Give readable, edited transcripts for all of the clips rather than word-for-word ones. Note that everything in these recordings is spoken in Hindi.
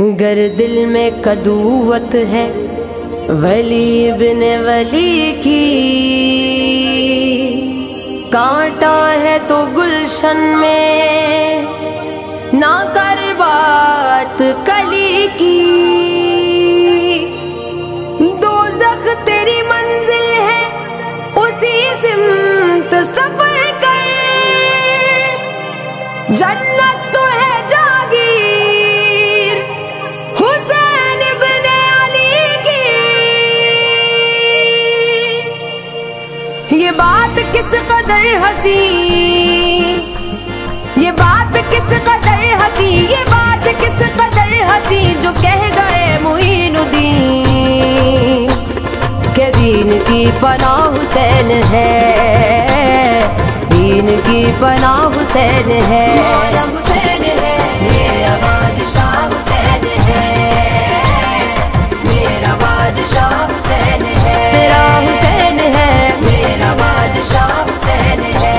गर दिल में कदूवत है वली बिने वली की, कांटा है तो गुलशन में ना कर बात कली की। दोज़ख तेरी मंजिल है उसी सिमत सफर कर, जन्नत तो है जागी किस कदर हसी, ये बात किस कदर हसी, ये बात किस कदर हसी, जो कह गए मुहीनुद्दीन के दीन की पनाह हुसैन है, दीन की पनाह हुसैन है, मौला हुसैन है, मेरा बादशाह हुसैन है, मेरा बादशाह हुसैन है, मेरा हुसैन है, मेरा बादशाह हुसैन है।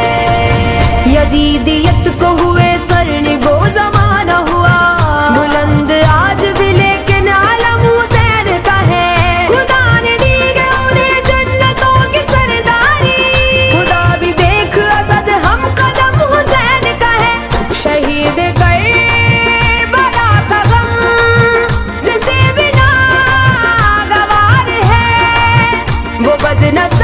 यजीदियत को हुए सरनिगो जमाना हुआ बुलंद, आज भी लेकिन आलम हुसैन का है। खुदा ने दी है उन्हें जन्नतों की सरदारी, खुदा भी देख असद हम कदम हुसैन का है। शहीद कर बड़ा था गम जिसे भी नागवार है, वो बदनसीब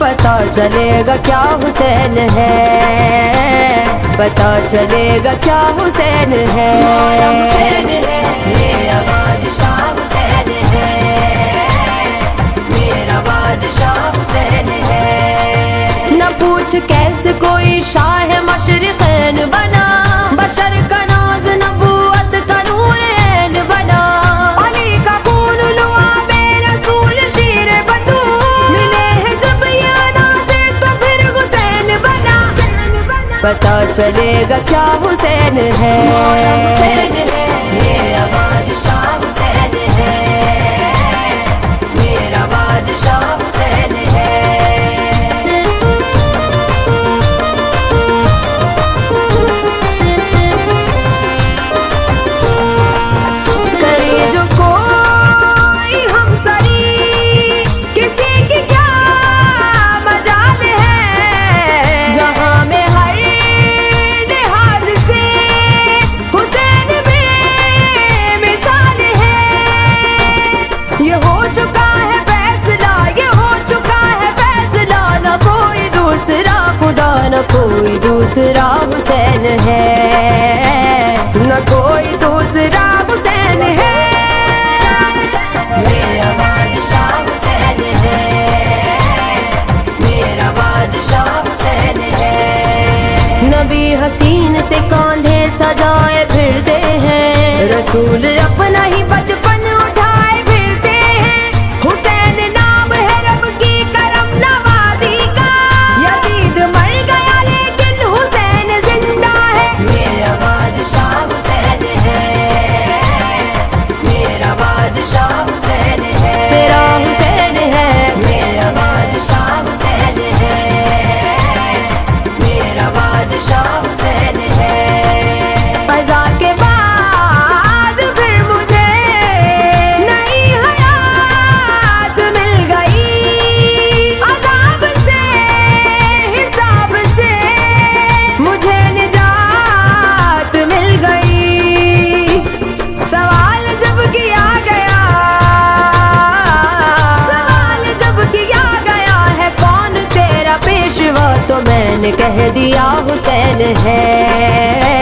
पता चलेगा क्या हुसैन है, पता चलेगा क्या हुसैन है, मौला हुसैन है, मेरा बादशाह हुसैन है, मेरा बादशाह हुसैन है। न पूछ कैसे कोई शाह मशरिक़ैन बना, बशर का नाज नबूवत का नूर ऐन बना। पता चलेगा क्या हुसैन है, मौला हुसैन है, मेरा बादशाह हुसैन है, मेरा बादशाह हुसैन है। कोई दूसरा हुसैन है, न कोई दूसरा हुसैन है, मेरा बादशाह हुसैन है, मेरा बादशाह हुसैन है। नबी हसीन से कांधे सजाए फिरते हैं, रसूल अपना ही बचपन उठाए फिरते हैं। हुसैन नाम है रब की करम नवाजी का, यजीद मर गया तो मैंने कह दिया हुसैन है,